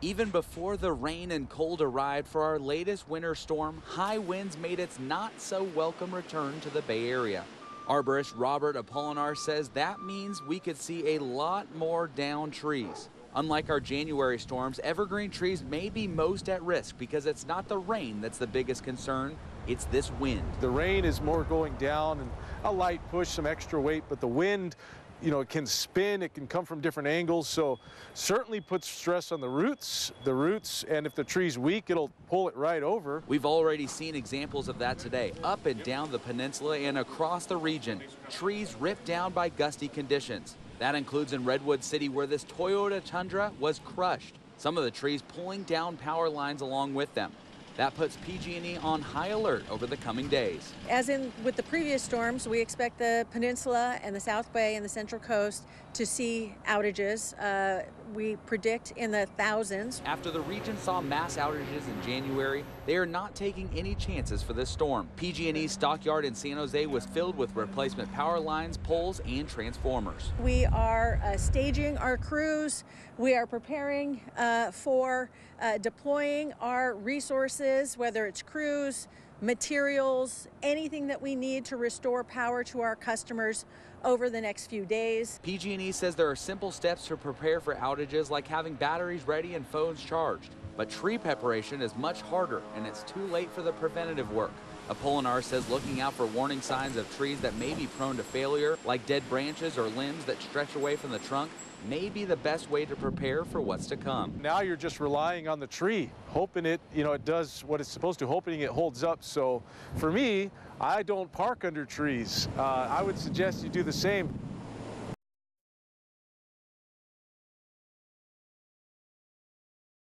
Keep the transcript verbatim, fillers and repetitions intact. Even before the rain and cold arrived for our latest winter storm, high winds made its not-so-welcome return to the Bay Area. Arborist Robert Apollinar says that means we could see a lot more downed trees. Unlike our January storms, evergreen trees may be most at risk because it's not the rain that's the biggest concern, it's this wind. The rain is more going down and a light push, some extra weight, but the wind, you know, it can spin, it can come from different angles, so certainly puts stress on the roots, the roots, and if the tree's weak, it'll pull it right over. We've already seen examples of that today, up and down the peninsula and across the region. Trees ripped down by gusty conditions. That includes in Redwood City, where this Toyota Tundra was crushed, some of the trees pulling down power lines along with them. That puts P G and E on high alert over the coming days. As in with the previous storms, we expect the Peninsula and the South Bay and the Central Coast to see outages. Uh, we predict in the thousands. After the region saw mass outages in January, they are not taking any chances for this storm. P G and E's stockyard in San Jose was filled with replacement power lines, poles, and transformers. We are uh, staging our crews. We are preparing uh, for uh, deploying our resources, whether it's crews, materials, anything that we need to restore power to our customers over the next few days. P G and E says there are simple steps to prepare for outages, like having batteries ready and phones charged. But tree preparation is much harder, and it's too late for the preventative work. Apollinar says looking out for warning signs of trees that may be prone to failure, like dead branches or limbs that stretch away from the trunk, may be the best way to prepare for what's to come. Now you're just relying on the tree, hoping it, you know, it does what it's supposed to, hoping it holds up. So for me, I don't park under trees. Uh, I would suggest you do the same.